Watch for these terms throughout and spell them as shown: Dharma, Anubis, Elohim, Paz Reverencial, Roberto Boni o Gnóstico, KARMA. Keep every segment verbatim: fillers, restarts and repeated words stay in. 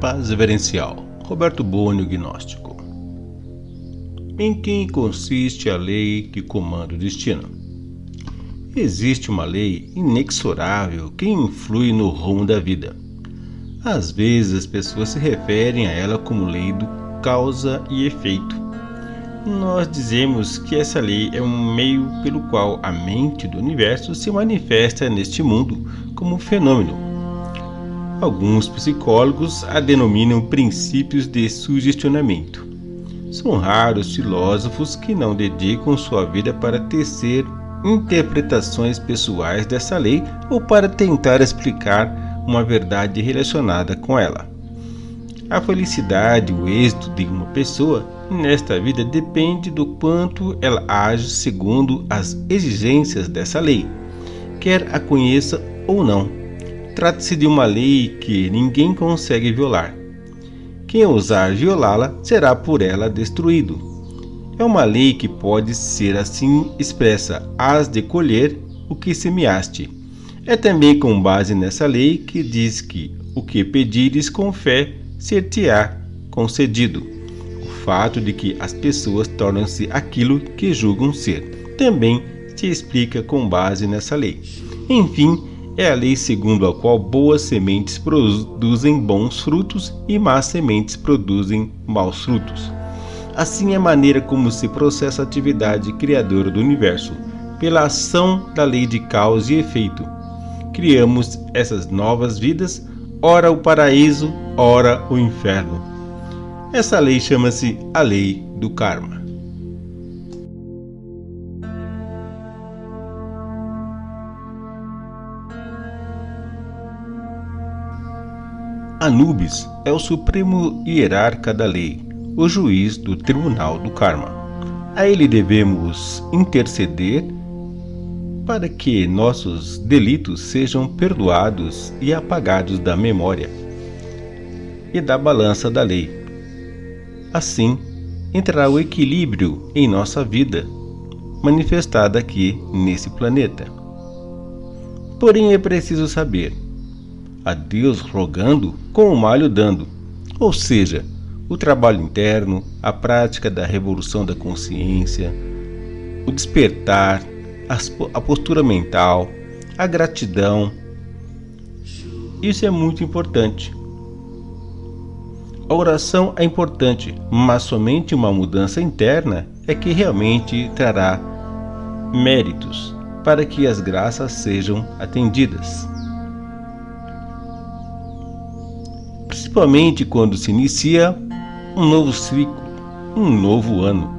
Paz Reverencial, Roberto Boni o Gnóstico. Em quem consiste a lei que comanda o destino? Existe uma lei inexorável que influi no rumo da vida. Às vezes as pessoas se referem a ela como lei do causa e efeito. Nós dizemos que essa lei é um meio pelo qual a mente do universo se manifesta neste mundo como fenômeno. Alguns psicólogos a denominam princípios de sugestionamento. São raros filósofos que não dedicam sua vida para tecer interpretações pessoais dessa lei ou para tentar explicar uma verdade relacionada com ela. A felicidade, o êxito de uma pessoa nesta vida depende do quanto ela age segundo as exigências dessa lei, quer a conheça ou não. Trata-se de uma lei que ninguém consegue violar. Quem ousar violá-la será por ela destruído. É uma lei que pode ser assim expressa: hás de colher o que semeaste. É também com base nessa lei que diz que o que pedires com fé ser-te-á concedido. O fato de que as pessoas tornam-se aquilo que julgam ser também se explica com base nessa lei. Enfim, é a lei segundo a qual boas sementes produzem bons frutos e más sementes produzem maus frutos. Assim é a maneira como se processa a atividade criadora do universo, pela ação da lei de causa e efeito. Criamos essas novas vidas, ora o paraíso, ora o inferno. Essa lei chama-se a lei do karma. Anubis é o supremo hierarca da lei, o juiz do tribunal do karma. A ele devemos interceder para que nossos delitos sejam perdoados e apagados da memória e da balança da lei. Assim, entrará o equilíbrio em nossa vida, manifestada aqui nesse planeta. Porém, é preciso saber: a Deus rogando, com o malho dando. Ou seja, o trabalho interno, a prática da revolução da consciência, o despertar, a postura mental, a gratidão. Isso é muito importante. A oração é importante, mas somente uma mudança interna é que realmente trará méritos para que as graças sejam atendidas. Principalmente quando se inicia um novo ciclo, um novo ano.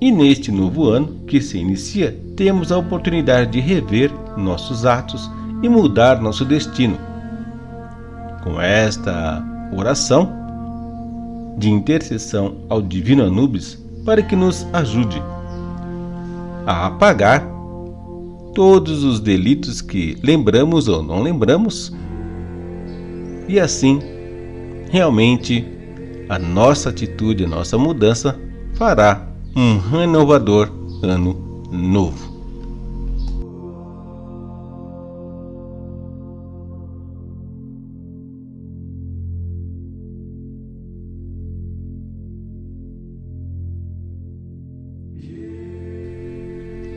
E neste novo ano que se inicia, temos a oportunidade de rever nossos atos e mudar nosso destino. Com esta oração de intercessão ao divino Anubis, para que nos ajude a apagar todos os delitos que lembramos ou não lembramos, e assim, realmente, a nossa atitude, a nossa mudança fará um renovador ano novo.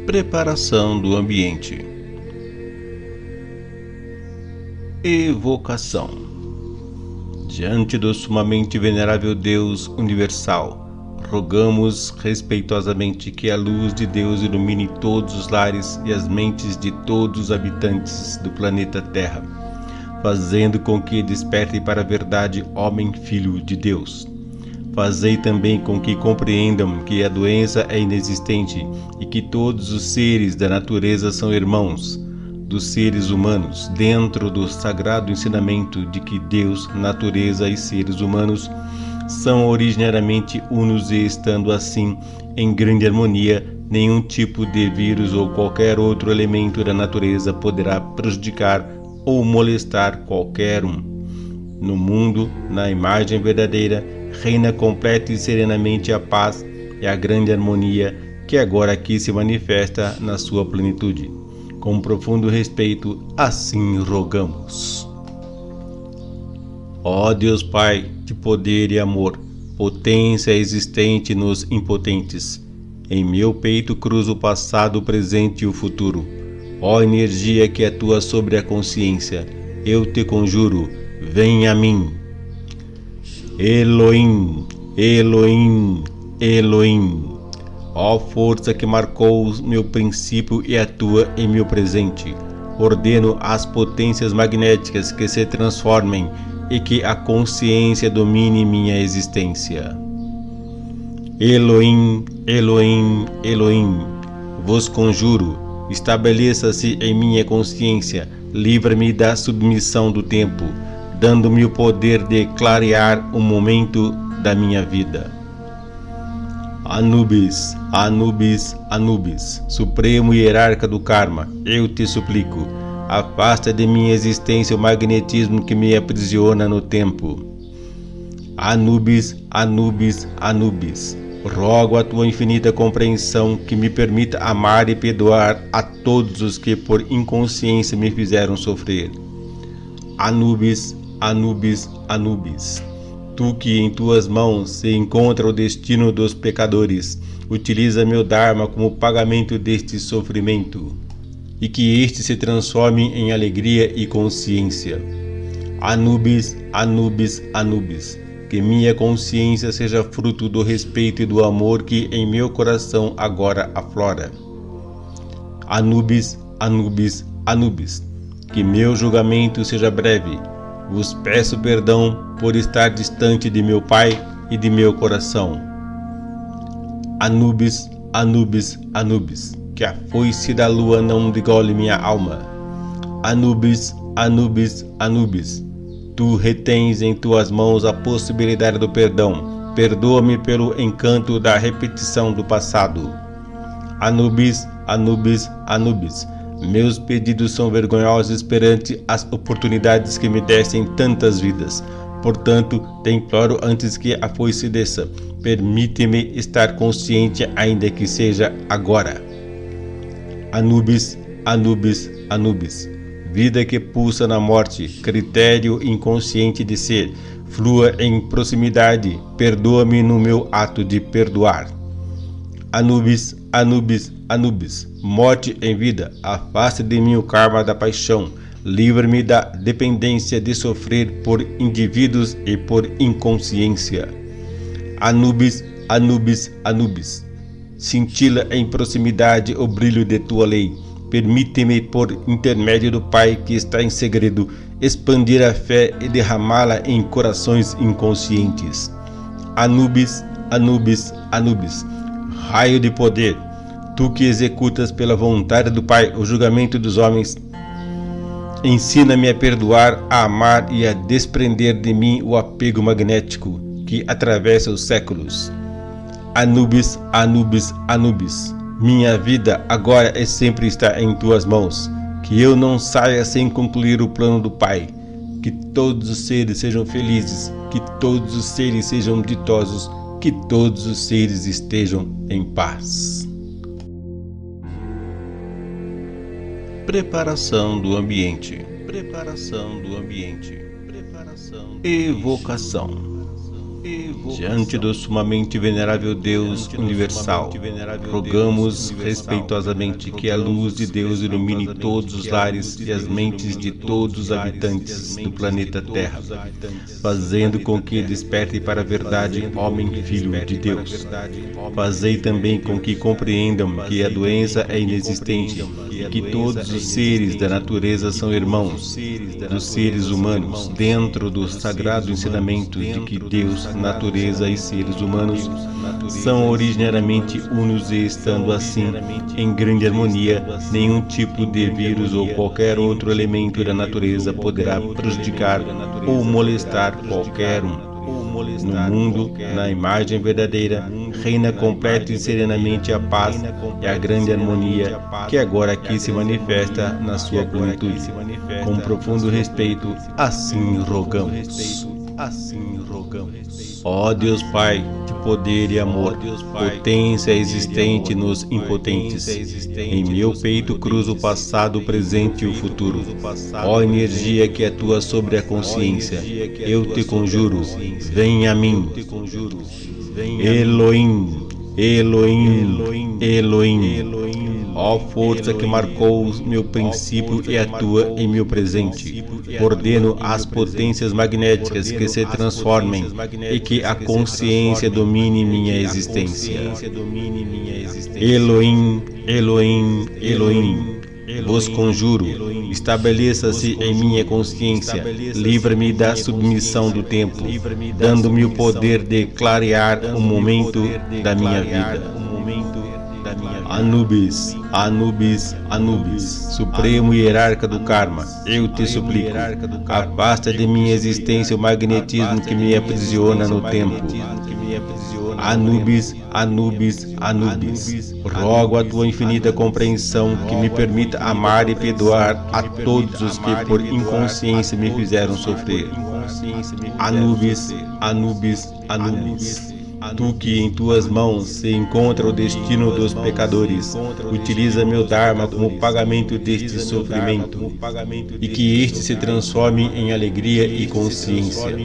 Preparação do ambiente. Evocação. Diante do sumamente venerável Deus universal, rogamos respeitosamente que a luz de Deus ilumine todos os lares e as mentes de todos os habitantes do planeta Terra, fazendo com que despertem para a verdade, homem filho de Deus. Fazei também com que compreendam que a doença é inexistente e que todos os seres da natureza são irmãos dos seres humanos, dentro do sagrado ensinamento de que Deus, natureza e seres humanos são originariamente unos, e estando assim em grande harmonia, nenhum tipo de vírus ou qualquer outro elemento da natureza poderá prejudicar ou molestar qualquer um. No mundo, na imagem verdadeira, reina completa e serenamente a paz e a grande harmonia que agora aqui se manifesta na sua plenitude. Com profundo respeito, assim rogamos. Ó Deus Pai, de poder e amor, potência existente nos impotentes, em meu peito cruzo o passado, o presente e o futuro. Ó energia que atua sobre a consciência, eu te conjuro, vem a mim. Elohim, Elohim, Elohim. Ó força que marcou meu princípio e atua em meu presente, ordeno às potências magnéticas que se transformem e que a consciência domine minha existência. Elohim, Elohim, Elohim, vos conjuro, estabeleça-se em minha consciência, livra-me da submissão do tempo, dando-me o poder de clarear o momento da minha vida. Anubis, Anubis, Anubis, supremo hierarca do karma, eu te suplico, afasta de minha existência o magnetismo que me aprisiona no tempo. Anubis, Anubis, Anubis, rogo a tua infinita compreensão que me permita amar e perdoar a todos os que por inconsciência me fizeram sofrer. Anubis, Anubis, Anubis, tu que em tuas mãos se encontra o destino dos pecadores, utiliza meu Dharma como pagamento deste sofrimento, e que este se transforme em alegria e consciência. Anubis, Anubis, Anubis, que minha consciência seja fruto do respeito e do amor que em meu coração agora aflora. Anubis, Anubis, Anubis, que meu julgamento seja breve. Vos peço perdão por estar distante de meu Pai e de meu coração. Anubis, Anubis, Anubis, que a foice da lua não degole minha alma. Anubis, Anubis, Anubis, tu retens em tuas mãos a possibilidade do perdão. Perdoa-me pelo encanto da repetição do passado. Anubis, Anubis, Anubis, meus pedidos são vergonhosos perante as oportunidades que me deste em tantas vidas. Portanto, te imploro antes que a foice desça. Permite-me estar consciente, ainda que seja agora. Anubis, Anubis, Anubis, vida que pulsa na morte, critério inconsciente de ser, flua em proximidade, perdoa-me no meu ato de perdoar. Anubis, Anubis, Anubis, morte em vida, afasta de mim o karma da paixão, livra-me da dependência de sofrer por indivíduos e por inconsciência. Anubis, Anubis, Anubis, cintila em proximidade o brilho de tua lei, permite-me por intermédio do Pai que está em segredo, expandir a fé e derramá-la em corações inconscientes. Anubis, Anubis, Anubis, raio de poder, tu que executas pela vontade do Pai o julgamento dos homens, ensina-me a perdoar, a amar e a desprender de mim o apego magnético que atravessa os séculos. Anubis, Anubis, Anubis, minha vida agora e sempre está em tuas mãos, que eu não saia sem concluir o plano do Pai, que todos os seres sejam felizes, que todos os seres sejam ditosos, que todos os seres estejam em paz. Preparação do ambiente. Preparação do ambiente. Preparação do evocação. Evocação. Diante do sumamente venerável Deus Diante universal, venerável rogamos Deus respeitosamente que a luz de Deus ilumine todos os lares e as mentes de todos os habitantes do planeta Terra, fazendo com que desperte para a verdade homem filho de Deus. Fazei também com que compreendam que a doença é inexistente, que todos os seres da natureza são irmãos dos seres humanos, dentro do sagrado ensinamento de que Deus, natureza e seres humanos são originariamente unos e, estando assim em grande harmonia, nenhum tipo de vírus ou qualquer outro elemento da natureza poderá prejudicar ou molestar qualquer um. No mundo, na imagem verdadeira, reina completa e serenamente a paz e a grande harmonia que agora aqui se manifesta na sua plenitude. Com profundo respeito, assim rogamos. assim rogamos. Ó Deus Pai, de poder e amor, potência existente nos impotentes, em meu peito cruza o passado, o presente e o futuro. Ó energia que atua sobre a consciência, eu te conjuro, vem a mim. Elohim, Elohim, Elohim, ó força que marcou meu princípio e atua em meu presente, ordeno as potências magnéticas que se transformem e que a consciência domine minha existência. Elohim, Elohim, Elohim, vos conjuro, estabeleça-se em minha consciência, livra-me da submissão do tempo, dando-me o poder de clarear o momento da minha vida. Anubis, Anubis, Anubis, supremo hierarca do karma, eu te suplico, afasta de minha existência o magnetismo que me aprisiona no tempo. Anubis, Anubis, Anubis, rogo a tua infinita compreensão que me permita amar e perdoar a todos os que por inconsciência me fizeram sofrer. Anubis, Anubis, Anubis, tu que em tuas mãos se encontra o destino dos pecadores, utiliza meu Dharma como pagamento deste sofrimento e que este se transforme em alegria e consciência.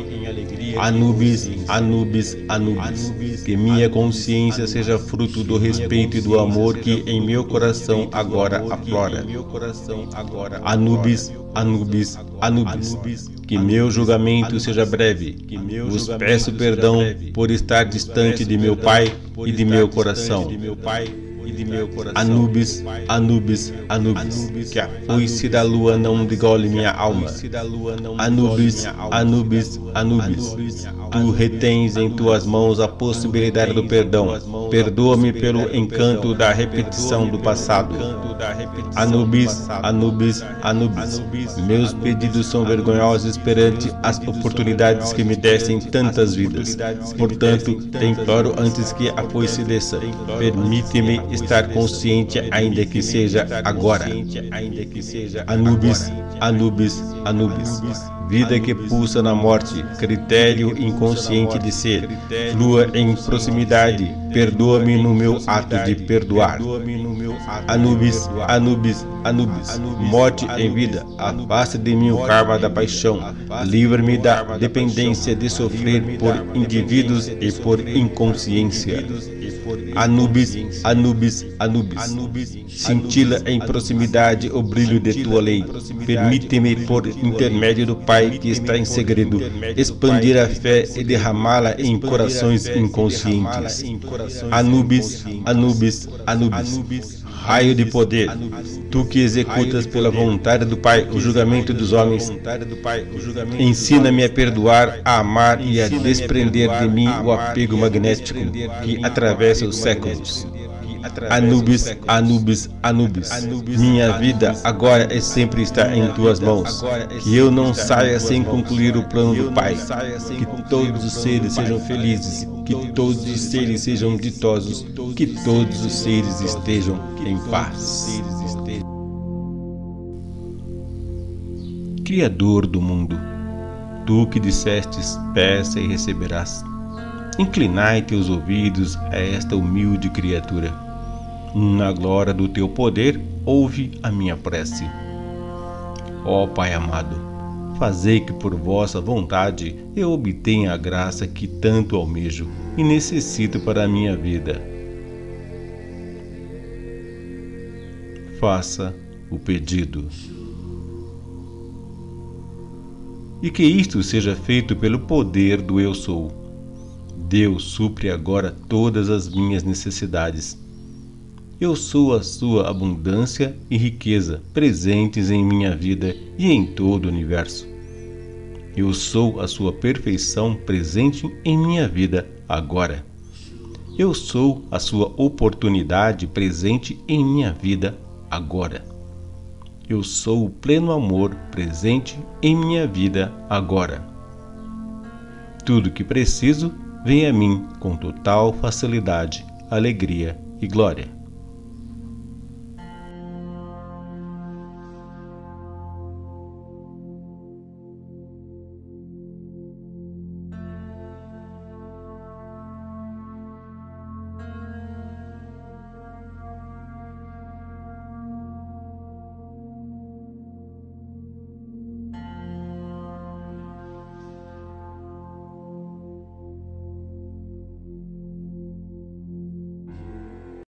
Anubis, Anubis, Anubis, que minha consciência seja fruto do respeito e do amor que em meu coração agora aflora. Anubis, Anubis, Anubis, que meu julgamento seja breve. Vos peço perdão por estar distante de meu Pai e de meu coração. Anubis, Anubis, Anubis, que a foice da lua não degole minha alma. Anubis, Anubis, Anubis, tu retens em tuas mãos a possibilidade do perdão. Perdoa-me pelo encanto da repetição do passado. Anubis, Anubis, Anubis, meus pedidos são vergonhosos perante as oportunidades que me destem tantas vidas. Portanto, te imploro antes que a foice desça, permite-me estar consciente, ainda que seja agora. Anubis, Anubis, Anubis, vida que pulsa na morte, critério inconsciente de ser, flua em proximidade, perdoa-me no meu ato de perdoar. Anubis, Anubis, Anubis, morte em vida, afasta de mim o karma da paixão, livra-me da dependência de sofrer por indivíduos e por inconsciência. Anubis, Anubis, Anubis, cintila em proximidade o brilho de tua lei, permite-me por intermédio do Pai que está em segredo, expandir a fé e derramá-la em corações inconscientes. Anubis, Anubis, Anubis, raio de poder, tu que executas pela vontade do Pai o julgamento dos homens, ensina-me a perdoar, a amar e a desprender de mim o apego magnético que atravessa os séculos. Anubis, Anubis, Anubis, minha vida agora e sempre está em tuas mãos, que eu não saia sem concluir o plano do Pai, que todos os seres sejam felizes, que todos os seres sejam ditosos, que todos os seres estejam em paz. Criador do mundo, tu que dissestes, peça e receberás, inclinai teus ouvidos a esta humilde criatura. Na glória do teu poder, ouve a minha prece. Ó Pai amado, fazei que por vossa vontade eu obtenha a graça que tanto almejo e necessito para a minha vida. Faça o pedido. E que isto seja feito pelo poder do Eu Sou. Deus supre agora todas as minhas necessidades. Eu sou a sua abundância e riqueza, presentes em minha vida e em todo o universo. Eu sou a sua perfeição, presente em minha vida agora. Eu sou a sua oportunidade, presente em minha vida agora. Eu sou o pleno amor, presente em minha vida agora. Tudo que preciso vem a mim com total facilidade, alegria e glória.